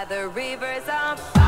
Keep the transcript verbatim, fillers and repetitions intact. by the rivers of